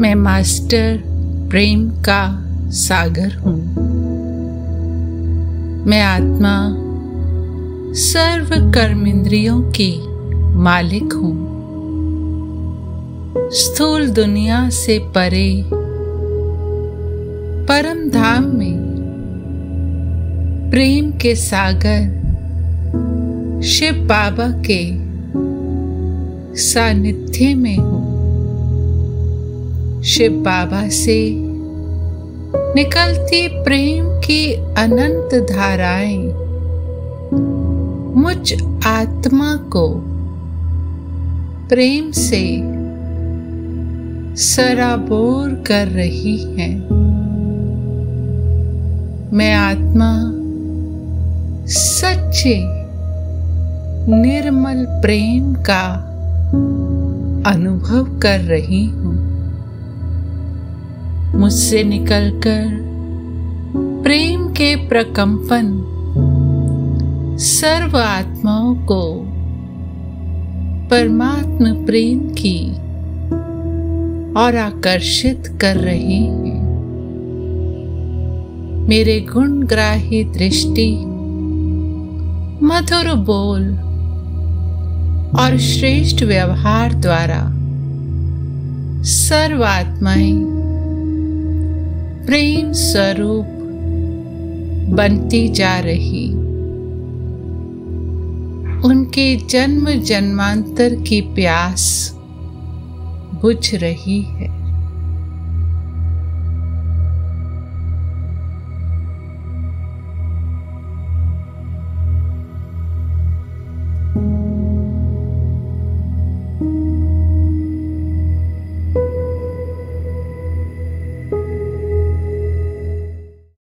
मैं मास्टर प्रेम का सागर हूं। मैं आत्मा सर्व कर्मेंद्रियों की मालिक हूं। स्थूल दुनिया से परे परम धाम में प्रेम के सागर शिव बाबा के सानिध्य में हूं। शिव बाबा से निकलती प्रेम की अनंत धाराएं मुझ आत्मा को प्रेम से सराबोर कर रही हैं। मैं आत्मा सच्चे निर्मल प्रेम का अनुभव कर रही हूं। मुझसे निकलकर प्रेम के प्रकंपन सर्व आत्माओं को परमात्म प्रेम की और आकर्षित कर रही हैं। मेरे गुणग्राही दृष्टि, मधुर बोल और श्रेष्ठ व्यवहार द्वारा सर्व आत्माएं प्रेम स्वरूप बनती जा रही। उनके जन्म जन्मांतर की प्यास बुझ रही है।